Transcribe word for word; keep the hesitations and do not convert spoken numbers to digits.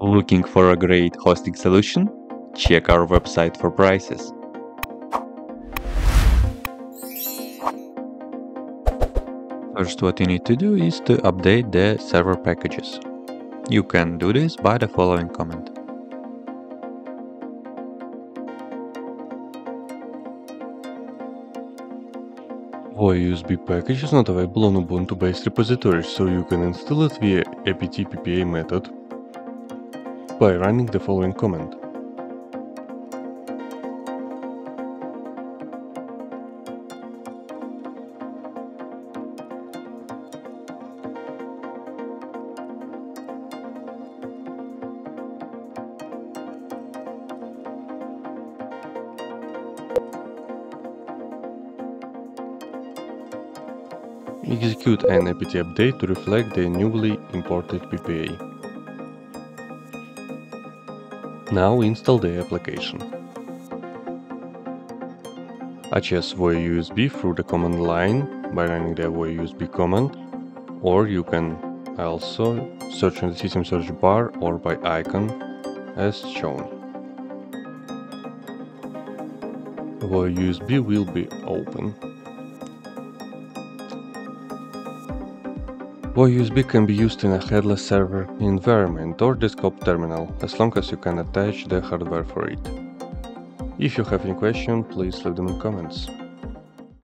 Looking for a great hosting solution? Check our website for prices. First, what you need to do is to update the server packages. You can do this by the following command. WoeUSB package is not available on Ubuntu-based repositories, so you can install it via apt-ppa method by running the following command. Execute an apt update to reflect the newly imported P P A. Now install the application. Access WoeUSB through the command line by running the WoeUSB command, or you can also search in the system search bar or by icon as shown. WoeUSB will be open. WoeUSB can be used in a headless server environment or desktop terminal, as long as you can attach the hardware for it. If you have any questions, please leave them in comments.